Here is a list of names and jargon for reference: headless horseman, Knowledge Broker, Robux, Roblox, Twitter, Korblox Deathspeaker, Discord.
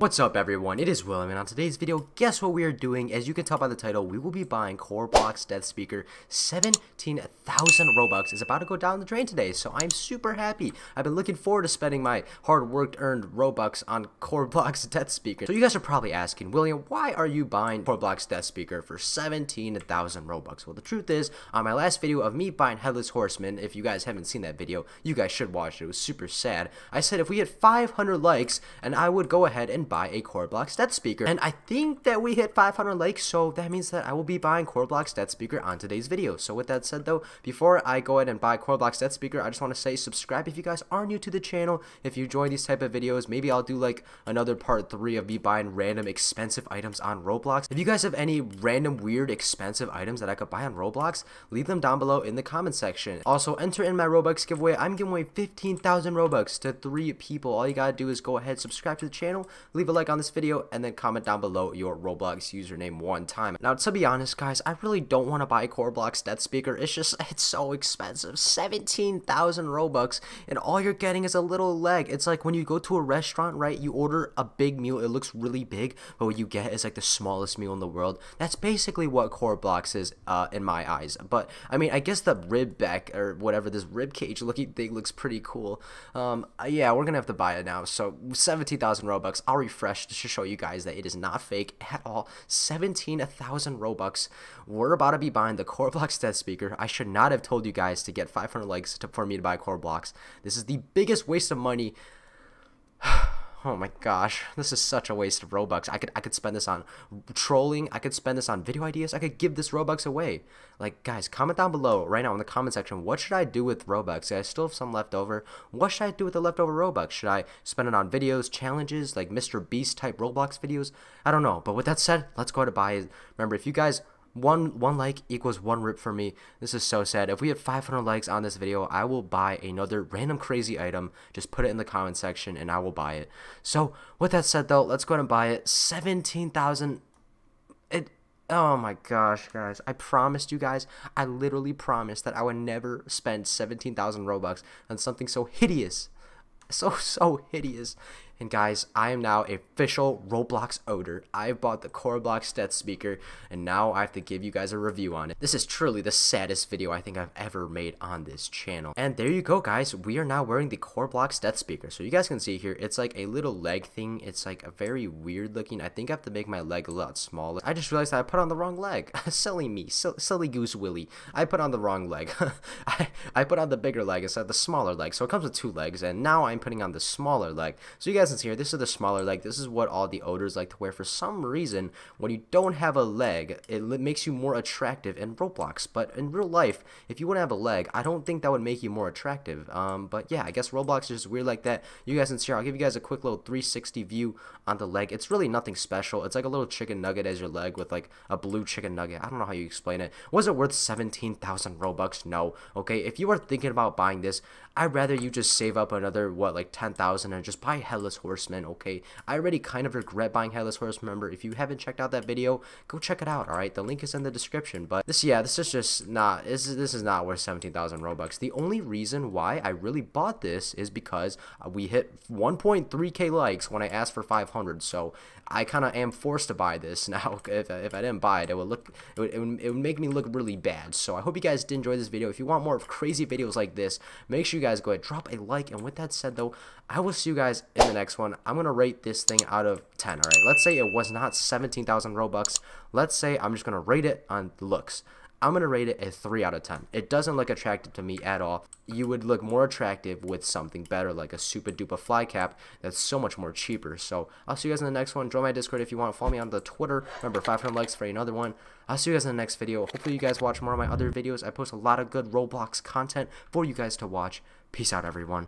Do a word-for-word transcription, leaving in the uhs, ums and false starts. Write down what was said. What's up everyone, it is William, and on today's video, guess what we are doing? As you can tell by the title, we will be buying Korblox Deathspeaker. seventeen thousand Robux is about to go down the drain today, so I'm super happy. I've been looking forward to spending my hard-worked earned Robux on Korblox Deathspeaker. So you guys are probably asking, William, why are you buying Korblox Deathspeaker for seventeen thousand Robux? Well, the truth is, on my last video of me buying Headless Horseman, if you guys haven't seen that video, you guys should watch it. It was super sad. I said if we had five hundred likes, and I would go ahead and buy a Korblox Deathspeaker, and I think that we hit five hundred likes, so that means that I will be buying Korblox Deathspeaker on today's video. So with that said though, before I go ahead and buy Korblox Deathspeaker, I just want to say subscribe if you guys are new to the channel. If you enjoy these type of videos, maybe I'll do like another part three of me buying random expensive items on Roblox. If you guys have any random weird expensive items that I could buy on Roblox, leave them down below in the comment section. Also enter in my Robux giveaway. I'm giving away fifteen thousand Robux to three people. All you gotta do is go ahead, subscribe to the channel, leave a like on this video, and then comment down below your Roblox username one time. Now, to be honest, guys, I really don't want to buy Korblox Deathspeaker. It's just, it's so expensive. seventeen thousand Robux, and all you're getting is a little leg. It's like when you go to a restaurant, right? You order a big meal. It looks really big, but what you get is like the smallest meal in the world. That's basically what Korblox is uh, in my eyes. But, I mean, I guess the rib back or whatever, this rib cage looking thing looks pretty cool. Um, yeah, we're going to have to buy it now. So, seventeen thousand Robux. I'll refresh just to show you guys that it is not fake at all. seventeen thousand Robux. We're about to be buying the Korblox Deathspeaker. I should not have told you guys to get five hundred likes to, for me to buy Korblox. This is the biggest waste of money. Oh my gosh, this is such a waste of Robux. I could I could spend this on trolling. I could spend this on video ideas. I could give this Robux away. Like, guys, comment down below right now in the comment section, what should I do with Robux? I still have some left over. What should I do with the leftover Robux? Should I spend it on videos, challenges, like Mister Beast type Roblox videos? I don't know. But with that said, let's go ahead and buy it. Remember, if you guys... One one like equals one rip for me. This is so sad. If we have five hundred likes on this video, I will buy another random crazy item. Just put it in the comment section and I will buy it. So with that said though, let's go ahead and buy it. seventeen thousand. It, oh my gosh, guys. I promised you guys, I literally promised that I would never spend seventeen thousand Robux on something so hideous. So, so hideous. And guys, I am now official Roblox owner. I've bought the Korblox Deathspeaker, and now I have to give you guys a review on it. This is truly the saddest video I think I've ever made on this channel. And there you go, guys. We are now wearing the Korblox Deathspeaker. So you guys can see here, it's like a little leg thing. It's like a very weird looking. I think I have to make my leg a lot smaller. I just realized that I put on the wrong leg. Silly me. So, silly goose willy. I put on the wrong leg. I, I put on the bigger leg instead of the smaller leg. So it comes with two legs, and now I'm putting on the smaller leg. So you guys here, this is the smaller leg. This is what all the owners like to wear. For some reason, when you don't have a leg, it makes you more attractive in Roblox. But in real life, if you wouldn't have a leg, I don't think that would make you more attractive. Um, but yeah, I guess Roblox is just weird like that. You guys can see here, I'll give you guys a quick little three sixty view on the leg. It's really nothing special. It's like a little chicken nugget as your leg with like a blue chicken nugget. I don't know how you explain it. Was it worth seventeen thousand Robux? No. Okay, if you are thinking about buying this, I'd rather you just save up another, what, like ten thousand and just buy Headless Horseman. Okay, I already kind of regret buying Headless Horseman. Remember, if you haven't checked out that video, go check it out. All right, the link is in the description. But this, yeah, this is just not, this is, this is not worth seventeen thousand Robux. The only reason why I really bought this is because we hit one point three K likes when I asked for five hundred, so I kind of am forced to buy this now. If, if I didn't buy it, it would look, it would, it would, it would make me look really bad. So I hope you guys did enjoy this video. If you want more of crazy videos like this, make sure you guys go ahead, drop a like. And with that said though, I will see you guys in the next one. I'm gonna rate this thing out of ten. All right, let's say it was not seventeen thousand Robux. Let's say I'm just gonna rate it on looks. I'm gonna rate it a three out of ten. It doesn't look attractive to me at all. You would look more attractive with something better, like a super duper fly cap that's so much more cheaper. So I'll see you guys in the next one. Join my Discord if you want. Follow me on the Twitter. Remember, five hundred likes for another one. I'll see you guys in the next video. Hopefully you guys watch more of my other videos. I post a lot of good Roblox content for you guys to watch. Peace out, everyone.